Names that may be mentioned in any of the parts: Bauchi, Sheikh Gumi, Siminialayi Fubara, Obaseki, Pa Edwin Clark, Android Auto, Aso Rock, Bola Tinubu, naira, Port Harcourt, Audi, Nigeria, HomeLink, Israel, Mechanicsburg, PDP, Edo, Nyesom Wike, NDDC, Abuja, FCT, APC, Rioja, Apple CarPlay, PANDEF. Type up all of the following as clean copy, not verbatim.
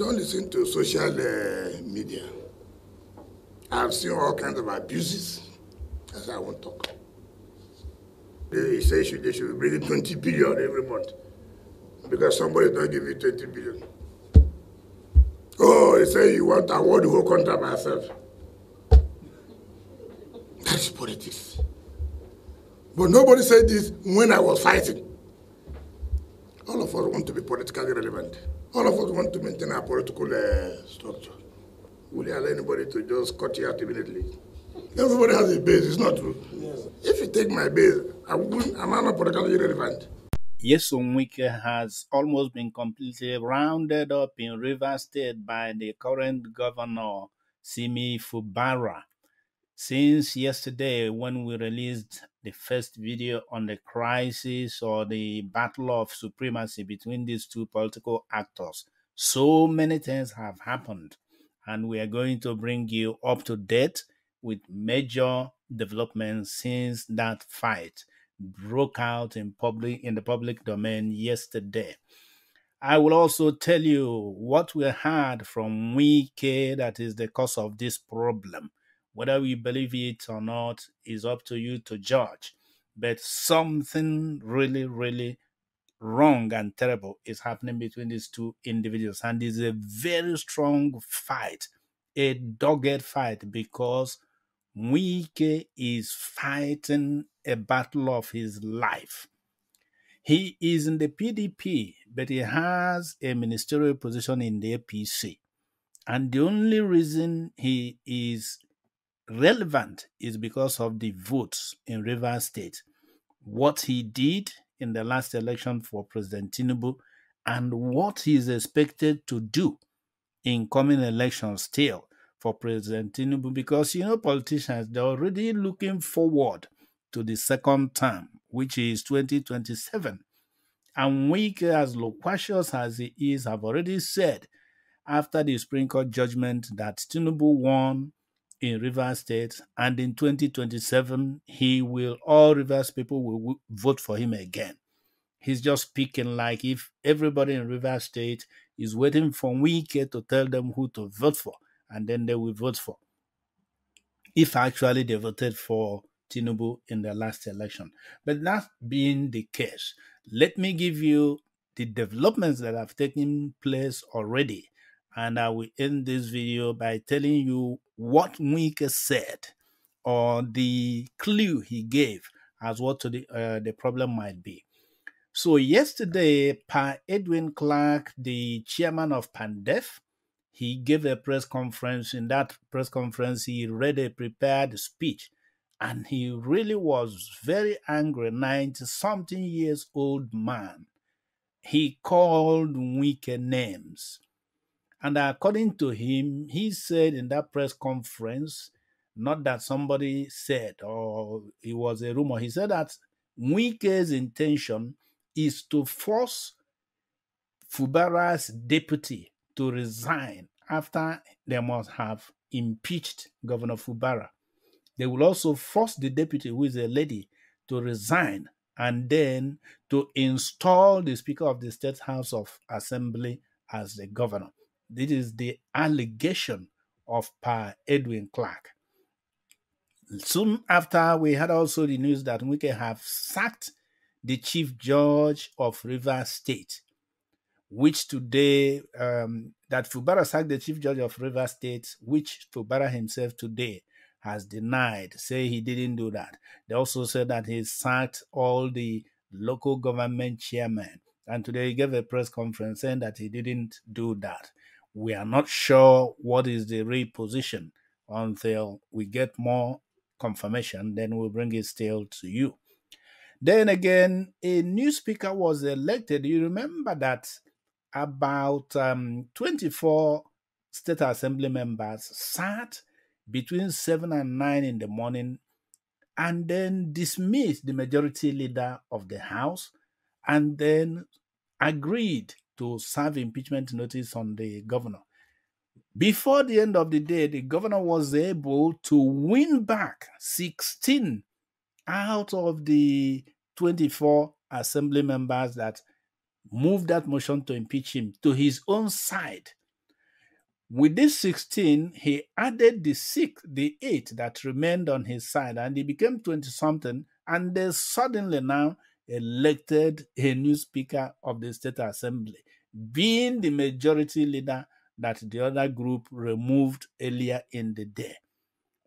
Don't listen to social media. I've seen all kinds of abuses. That's why I won't talk. They say they should bring in 20 billion every month because somebody's not giving you 20 billion. Oh, they say you want to award the whole country by yourself. That's politics. But nobody said this when I was fighting. All of us want to be politically relevant. All of us want to maintain our political structure. Will you allow anybody to just cut you out immediately? Everybody has a base, it's not true. Yes. If you take my base, I'm not politically relevant. Nyesom Wike has almost been completely rounded up in Rivers State by the current governor, Nyesom Fubara. Since yesterday, when we released the first video on the crisis or the battle of supremacy between these two political actors, so many things have happened, and we are going to bring you up to date with major developments since that fight broke out in the public domain yesterday. I will also tell you what we heard from Wike that is the cause of this problem. Whether we believe it or not is up to you to judge. But something really, really wrong and terrible is happening between these two individuals. And it's a very strong fight, a dogged fight, because Wike is fighting a battle of his life. He is in the PDP, but he has a ministerial position in the APC. And the only reason he is relevant is because of the votes in Rivers State, what he did in the last election for President Tinubu, and what he is expected to do in coming elections still for President Tinubu, because, you know, politicians, they're already looking forward to the second term, which is 2027. And Wike, as loquacious as he is, have already said after the Supreme Court judgment that Tinubu won in Rivers State, and in 2027, all Rivers people will vote for him again. He's just speaking like if everybody in Rivers State is waiting for Wike to tell them who to vote for, and then they will vote for. If actually they voted for Tinubu in the last election. But that being the case, let me give you the developments that have taken place already. And I will end this video by telling you what Wike said, or the clue he gave as what the problem might be. So yesterday, Pa Edwin Clark, the chairman of PANDEF, he gave a press conference. In that press conference, he read a prepared speech, and he really was very angry, 90-something years old man. He called Wike names. And according to him, he said in that press conference, not that somebody said, or it was a rumor, he said that Wike's intention is to force Fubara's deputy to resign after they must have impeached Governor Fubara. They will also force the deputy, who is a lady, to resign, and then to install the Speaker of the State House of Assembly as the governor. This is the allegation of Pa Edwin Clark. Soon after, we had also the news that Wike have sacked the chief judge of Rivers State, which today, that Fubara sacked the chief judge of Rivers State, which Fubara himself today has denied, say he didn't do that. They also said that he sacked all the local government chairmen. And today he gave a press conference saying that he didn't do that. We are not sure what is the real position until we get more confirmation, then we'll bring it still to you. Then again, a new speaker was elected. You remember that about 24 state assembly members sat between 7 and 9 in the morning and then dismissed the majority leader of the House and then agreed to serve impeachment notice on the governor. Before the end of the day, the governor was able to win back 16 out of the 24 assembly members that moved that motion to impeach him to his own side. With this 16, he added the 8 that remained on his side, and he became 20-something, and they suddenly now elected a new Speaker of the State Assembly, being the majority leader that the other group removed earlier in the day.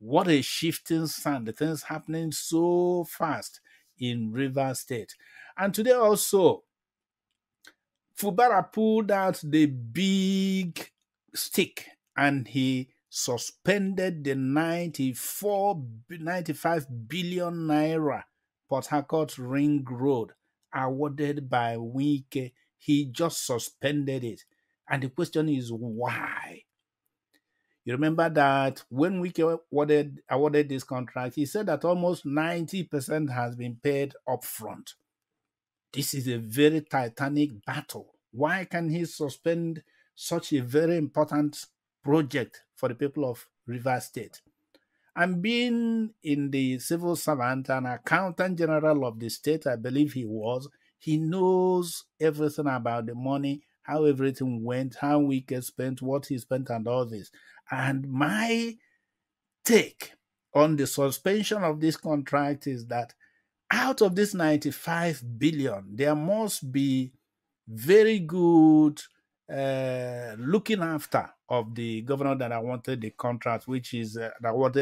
What a shifting sand, the things happening so fast in Rivers State. And today also, Fubara pulled out the big stick and he suspended the 95 billion naira Port Harcourt Ring Road awarded by Wike. He just suspended it. And the question is, why? You remember that when Wike awarded this contract, he said that almost 90% has been paid up front. This is a very titanic battle. Why can he suspend such a very important project for the people of Rivers State? And being in the civil servant and accountant general of the state, I believe he was, he knows everything about the money, how everything went, how Wike spent, what he spent, and all this. And my take on the suspension of this contract is that out of this 95 billion, there must be very good looking after of the governor that awarded the contract, which is Wike.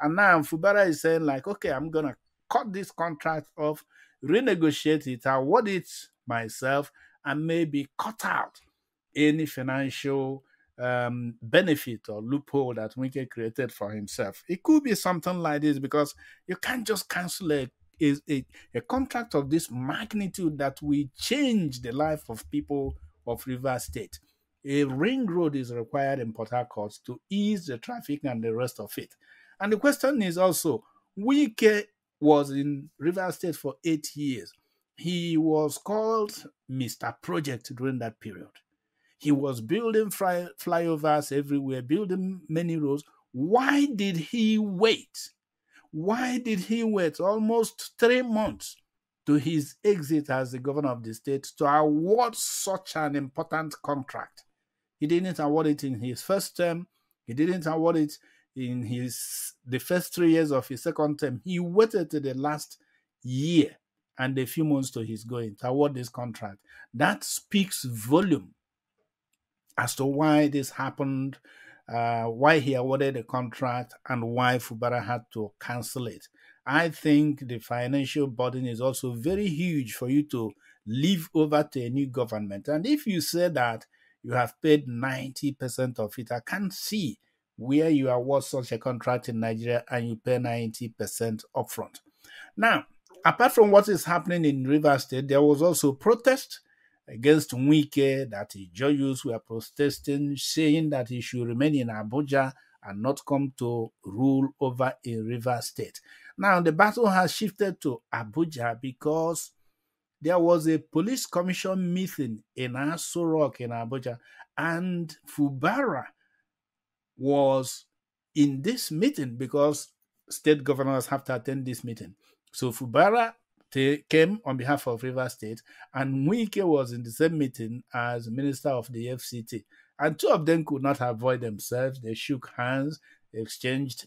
And now Fubara is saying like, okay, I'm gonna cut this contract off, renegotiate it, award it myself, and maybe cut out any financial benefit or loophole that Wike created for himself. It could be something like this, because you can't just cancel a contract of this magnitude that will change the life of people of Rivers State. A ring road is required in Port Harcourt to ease the traffic and the rest of it. And the question is also, Wike was in Rivers State for 8 years. He was called Mr. Project during that period. He was building flyovers everywhere, building many roads. Why did he wait? Why did he wait almost 3 months to his exit as the governor of the state to award such an important contract? He didn't award it in his first term. He didn't award it in the first 3 years of his second term. He waited to the last year and a few months to his going to award this contract. That speaks volume as to why this happened, why he awarded the contract, and why Fubara had to cancel it. I think the financial burden is also very huge for you to leave over to a new government. And if you say that you have paid 90% of it, I can't see where you award such a contract in Nigeria and you pay 90% upfront. Now, apart from what is happening in Rivers State, there was also protest against Wike, that the judges were protesting, saying that he should remain in Abuja and not come to rule over a Rivers State. Now, the battle has shifted to Abuja because there was a police commission meeting in Aso Rock in Abuja, and Fubara was in this meeting because state governors have to attend this meeting. So Fubara came on behalf of Rivers State, and Wike was in the same meeting as Minister of the FCT. And two of them could not avoid themselves. They shook hands, exchanged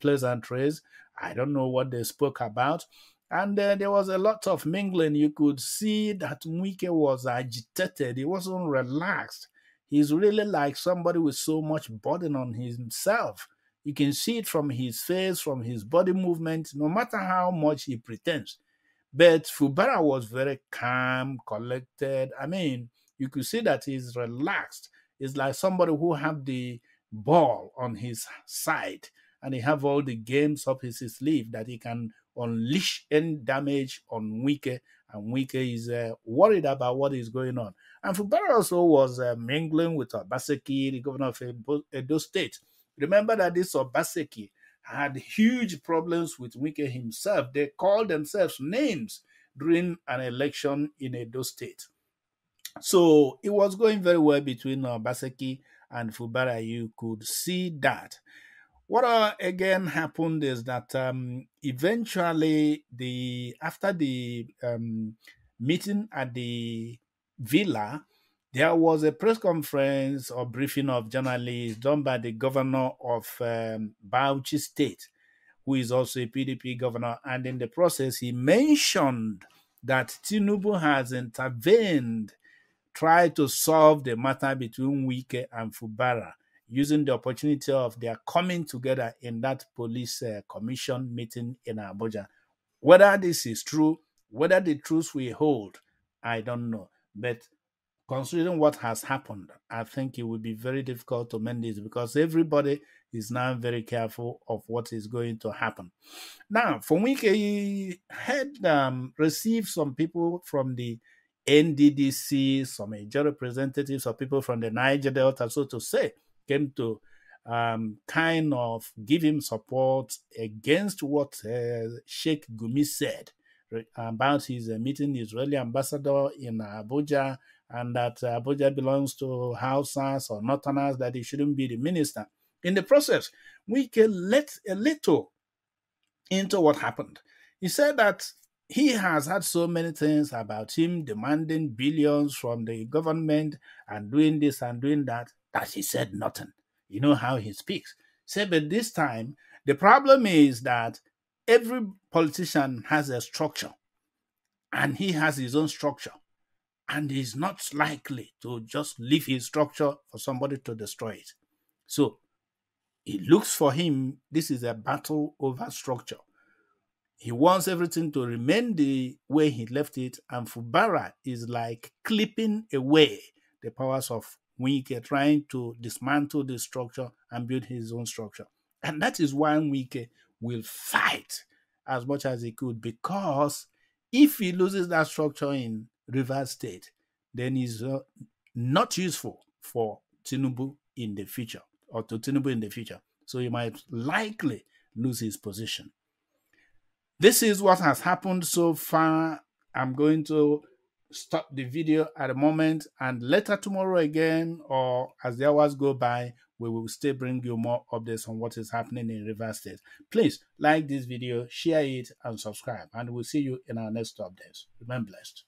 pleasantries. I don't know what they spoke about. And there was a lot of mingling. You could see that Wike was agitated. He wasn't relaxed. He's really like somebody with so much burden on himself. You can see it from his face, from his body movement, no matter how much he pretends. But Fubara was very calm, collected. I mean, you could see that he's relaxed. It's like somebody who have the ball on his side and he have all the games up his sleeve that he can unleash any damage on Wike, and Wike is worried about what is going on. And Fubara also was mingling with Obaseki, the governor of Edo State. Remember that this Obaseki had huge problems with Wike himself. They called themselves names during an election in Edo State. So it was going very well between Obaseki and Fubara. You could see that. What again happened is that eventually, after the meeting at the villa, There was a press conference or briefing of journalists done by the governor of Bauchi State, who is also a PDP governor. And in the process, he mentioned that Tinubu has intervened, tried to solve the matter between Wike and Fubara, using the opportunity of their coming together in that police commission meeting in Abuja. Whether this is true, whether the truth we hold, I don't know. But considering what has happened, I think it would be very difficult to mend this, because everybody is now very careful of what is going to happen. Now, for Wike, he had received some people from the NDDC, some major representatives of people from the Niger Delta, so to say, came to kind of give him support against what Sheikh Gumi said about his meeting the Israeli ambassador in Abuja, and that Abuja belongs to Hausas or Northerners, that he shouldn't be the minister. In the process, we can let a little into what happened. He said that he has had so many things about him demanding billions from the government and doing this and doing that, that he said nothing. You know how he speaks. Say, but this time, the problem is that every politician has a structure, and he has his own structure, and he's not likely to just leave his structure for somebody to destroy it. So it looks for him, this is a battle over structure. He wants everything to remain the way he left it, and Fubara is like clipping away the powers of Wike, trying to dismantle the structure and build his own structure. And that is why Wike will fight as much as he could, because if he loses that structure in Rivers State, then he's not useful for Tinubu in the future, or to Tinubu in the future. So he might likely lose his position. This is what has happened so far. I'm going to stop the video at the moment, and later tomorrow again, or as the hours go by, we will still bring you more updates on what is happening in Rivers State. Please like this video, share it, and subscribe, and we'll see you in our next updates. Remain blessed.